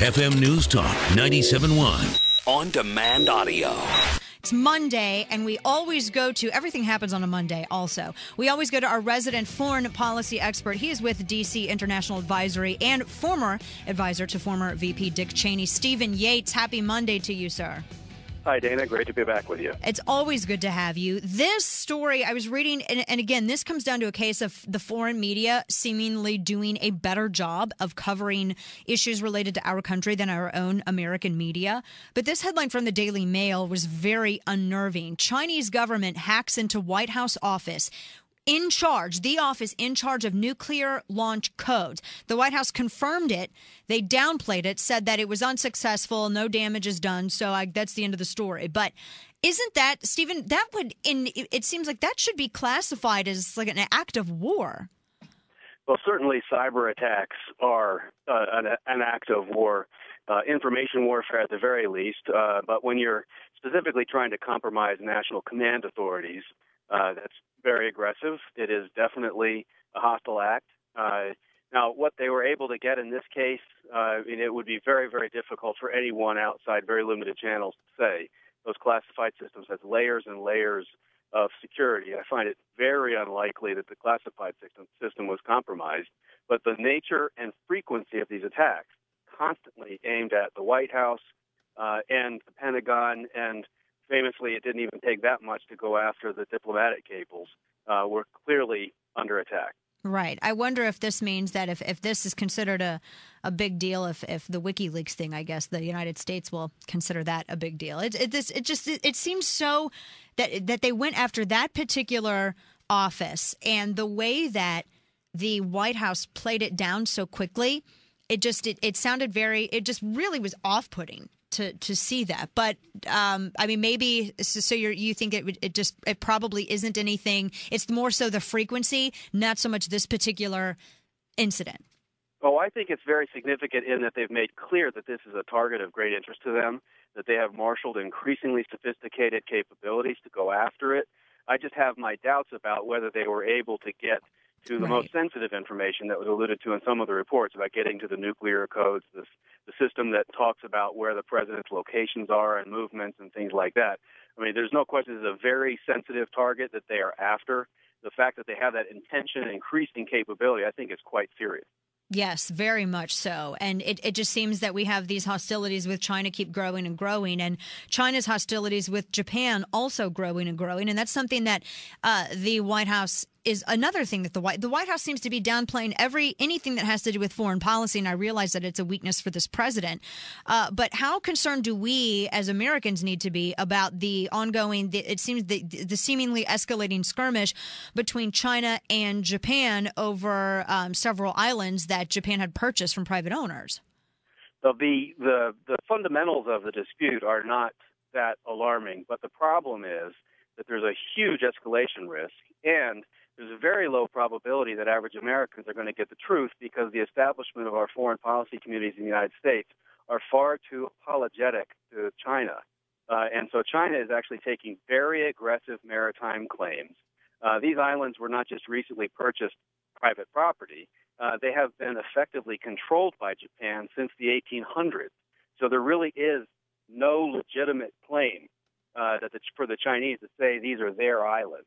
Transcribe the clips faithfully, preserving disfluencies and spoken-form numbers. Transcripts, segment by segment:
F M News Talk ninety-seven point one. On-demand audio. It's Monday, and we always go to, everything happens on a Monday also. We always go to our resident foreign policy expert. He is with D C International Advisory and former advisor to former V P Dick Cheney, Stephen Yates. Happy Monday to you, sir. Hi, Dana. Great to be back with you. It's always good to have you. This story I was reading, and, and again, this comes down to a case of the foreign media seemingly doing a better job of covering issues related to our country than our own American media. But this headline from the Daily Mail was very unnerving. Chinese government hacks into White House office. In charge, the office in charge of nuclear launch codes. The White House confirmed it. They downplayed it, said that it was unsuccessful, no damage is done. So I, that's the end of the story. But isn't that, Stephen, that would, in, it seems like that should be classified as like an act of war. Well, certainly cyber attacks are uh, an, an act of war, uh, information warfare at the very least. Uh, but when you're specifically trying to compromise national command authorities, uh, that's very aggressive. It is definitely a hostile act. Uh, now, what they were able to get in this case, uh, I mean, it would be very, very difficult for anyone outside very limited channels to say. Those classified systems have layers and layers of security. I find it very unlikely that the classified system, system was compromised, but the nature and frequency of these attacks, constantly aimed at the White House uh, and the Pentagon, and famously, it didn't even take that much to go after the diplomatic cables. Uh, were clearly under attack. Right. I wonder if this means that if, if this is considered a, a big deal, if, if the WikiLeaks thing, I guess the United States will consider that a big deal. It it, this, it just it, it seems so that that they went after that particular office, and the way that the White House played it down so quickly, it just it, it sounded very it just really was off-putting. To, to see that. But, um, I mean, maybe so, so you're, you think it, it just it probably isn't anything. It's more so the frequency, not so much this particular incident. Oh, I think it's very significant in that they've made clear that this is a target of great interest to them, that they have marshaled increasingly sophisticated capabilities to go after it. I just have my doubts about whether they were able to get to the right. Most sensitive information that was alluded to in some of the reports about getting to the nuclear codes, this, the system that talks about where the president's locations are and movements and things like that. I mean, there's no question it's a very sensitive target that they are after. The fact that they have that intention and increasing capability, I think, is quite serious. Yes, very much so. And it, it just seems that we have these hostilities with China keep growing and growing, and China's hostilities with Japan also growing and growing. And that's something that uh, the White House is another thing that the White the White House seems to be downplaying every anything that has to do with foreign policy. And I realize that it's a weakness for this president. Uh, but how concerned do we as Americans need to be about the ongoing, the, it seems the, the seemingly escalating skirmish between China and Japan over um, several islands that that Japan had purchased from private owners? So the, the the fundamentals of the dispute are not that alarming, but the problem is that there's a huge escalation risk, and there's a very low probability that average Americans are going to get the truth because the establishment of our foreign policy communities in the United States are far too apologetic to China. Uh, and so China is actually taking very aggressive maritime claims. Uh, these islands were not just recently purchased private property. Uh, they have been effectively controlled by Japan since the eighteen hundreds. So there really is no legitimate claim uh, that the, for the Chinese to say these are their islands.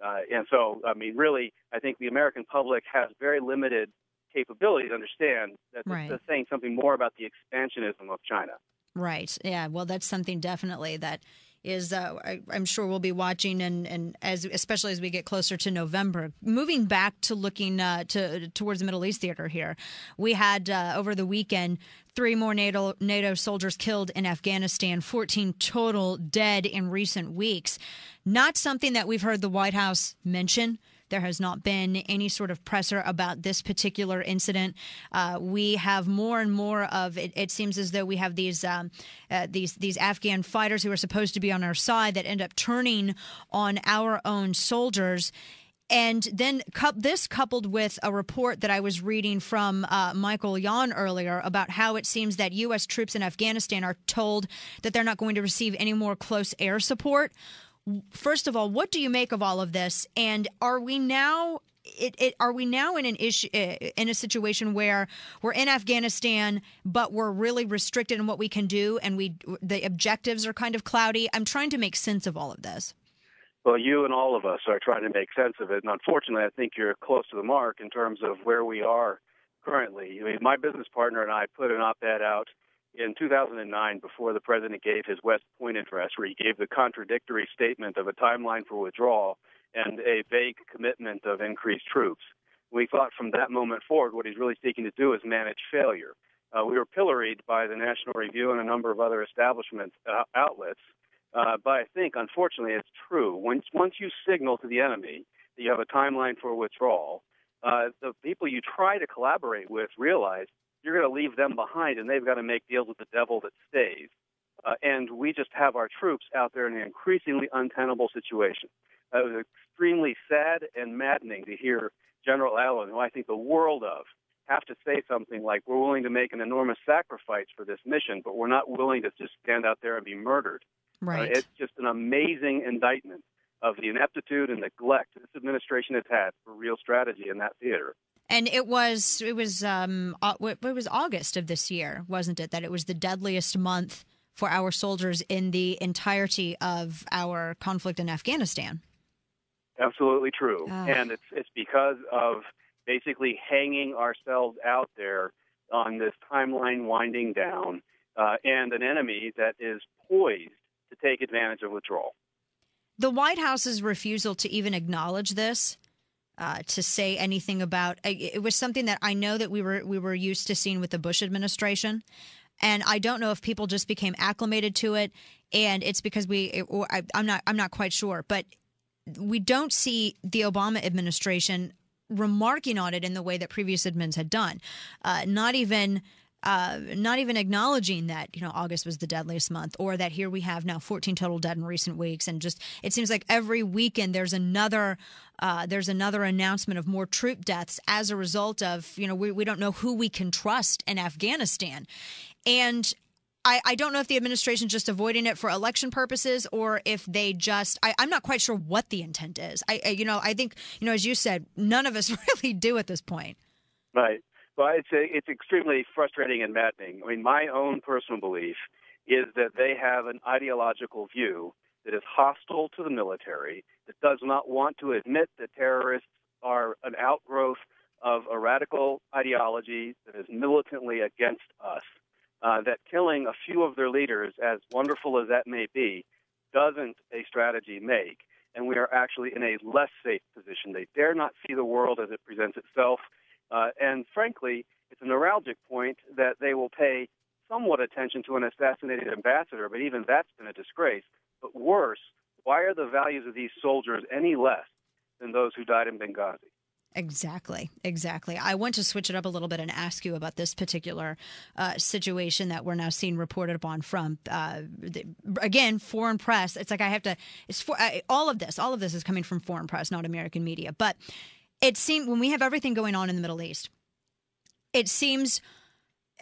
Uh, and so, I mean, really, I think the American public has very limited capability to understand that right. This is saying something more about the expansionism of China. Right. Yeah. Well, that's something definitely that is uh, I, I'm sure we'll be watching, and, and as especially as we get closer to November. Moving back to looking uh, to towards the Middle East theater here, we had uh, over the weekend three more NATO, NATO soldiers killed in Afghanistan, fourteen total dead in recent weeks. Not something that we've heard the White House mention. There has not been any sort of presser about this particular incident. Uh, we have more and more of it. It seems as though we have these um, uh, these these Afghan fighters who are supposed to be on our side that end up turning on our own soldiers. And then this coupled with a report that I was reading from uh, Michael Yon earlier about how it seems that U S troops in Afghanistan are told that they're not going to receive any more close air support. First of all, what do you make of all of this? And are we now it, it, are we now in an issue, in a situation where we're in Afghanistan, but we're really restricted in what we can do, and we the objectives are kind of cloudy? I'm trying to make sense of all of this. Well, you and all of us are trying to make sense of it, and unfortunately, I think you're close to the mark in terms of where we are currently. I mean, my business partner and I put an op-ed out in two thousand nine, before the president gave his West Point address, where he gave the contradictory statement of a timeline for withdrawal and a vague commitment of increased troops. We thought from that moment forward what he's really seeking to do is manage failure. Uh, we were pilloried by the National Review and a number of other establishment uh, outlets, uh, but I think, unfortunately, it's true. Once, once you signal to the enemy that you have a timeline for withdrawal, uh, the people you try to collaborate with realize you're going to leave them behind, and they've got to make deals with the devil that stays. Uh, and we just have our troops out there in an increasingly untenable situation. Uh, it was extremely sad and maddening to hear General Allen, who I think the world of, have to say something like, we're willing to make an enormous sacrifice for this mission, but we're not willing to just stand out there and be murdered. Right. Uh, it's just an amazing indictment of the ineptitude and neglect this administration has had for real strategy in that theater. And it was it was um it was August of this year, wasn't it? That it was the deadliest month for our soldiers in the entirety of our conflict in Afghanistan. Absolutely true, uh. and it's it's because of basically hanging ourselves out there on this timeline winding down, uh, and an enemy that is poised to take advantage of withdrawal. The White House's refusal to even acknowledge this. Uh, to say anything about it was something that I know that we were we were used to seeing with the Bush administration, and I don't know if people just became acclimated to it, and it's because we it, or I, I'm not I'm not quite sure, but we don't see the Obama administration remarking on it in the way that previous admins had done, uh, not even. Uh, not even acknowledging that, you know, August was the deadliest month, or that here we have now fourteen total dead in recent weeks. And just it seems like every weekend there's another uh, there's another announcement of more troop deaths as a result of, you know, we, we don't know who we can trust in Afghanistan. And I, I don't know if the administration's just avoiding it for election purposes, or if they just I, I'm not quite sure what the intent is. I, I you know, I think, you know, as you said, none of us really do at this point. Right. Well, it's, a, it's extremely frustrating and maddening. I mean, my own personal belief is that they have an ideological view that is hostile to the military, that does not want to admit that terrorists are an outgrowth of a radical ideology that is militantly against us, uh, that killing a few of their leaders, as wonderful as that may be, doesn't a strategy make. And we are actually in a less safe position. They dare not see the world as it presents itself. Uh, and frankly, it's a neuralgic point that they will pay somewhat attention to an assassinated ambassador, but even that's been a disgrace. But worse, why are the values of these soldiers any less than those who died in Benghazi? Exactly. Exactly. I want to switch it up a little bit and ask you about this particular uh, situation that we're now seeing reported upon from, uh, the, again, foreign press. It's like I have to – It's for, I, all of this, all of this is coming from foreign press, not American media. But – It seems when we have everything going on in the Middle East, it seems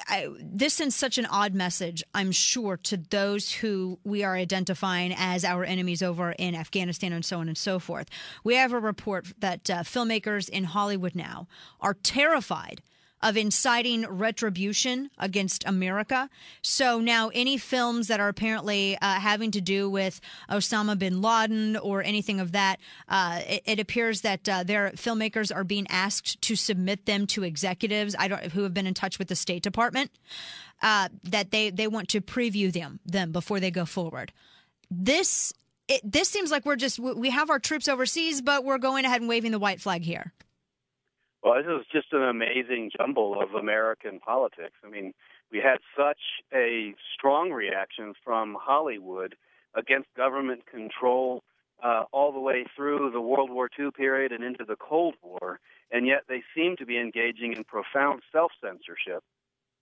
I, this sends such an odd message, I'm sure, to those who we are identifying as our enemies over in Afghanistan and so on and so forth. We have a report that uh, filmmakers in Hollywood now are terrified of inciting retribution against America. So now any films that are apparently uh, having to do with Osama bin Laden or anything of that, uh, it, it appears that uh, their filmmakers are being asked to submit them to executives I don't, who have been in touch with the State Department, uh, that they, they want to preview them, them before they go forward. This, it, this seems like we're just, we have our troops overseas, but we're going ahead and waving the white flag here. Well, this is just an amazing jumble of American politics. I mean, we had such a strong reaction from Hollywood against government control uh, all the way through the World War Two period and into the Cold War, and yet they seem to be engaging in profound self-censorship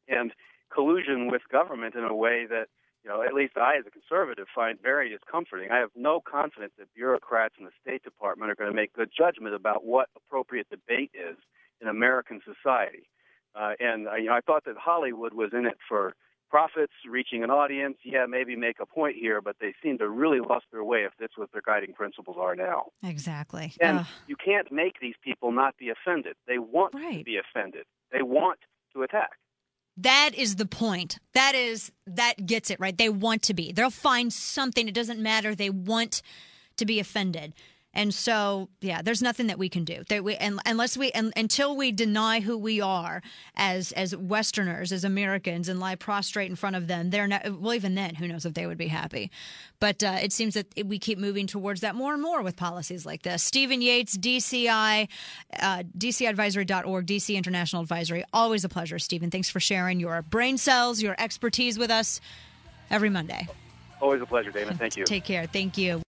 and collusion with government in a way that, you know, at least I as a conservative find very discomforting. I have no confidence that bureaucrats in the State Department are going to make good judgment about what appropriate debate is in American society. Uh, and, you know, I thought that Hollywood was in it for profits, reaching an audience, yeah, maybe make a point here, but they seem to really lost their way if that's what their guiding principles are now. Exactly. And Ugh. you can't make these people not be offended. They want right. to be offended. They want to attack. That is the point. That is, that gets it right. They want to be. They'll find something. It doesn't matter. They want to be offended. And so, yeah, there's nothing that we can do. That we, and, unless we, and, until we deny who we are as as Westerners, as Americans, and lie prostrate in front of them, they're not. Well, even then, who knows if they would be happy? But uh, it seems that we keep moving towards that more and more with policies like this. Stephen Yates, D C I, uh, D C advisory dot org, D C International Advisory. Always a pleasure, Stephen. Thanks for sharing your brain cells, your expertise with us every Monday. Always a pleasure, Dana. Thank you. Take care. Thank you.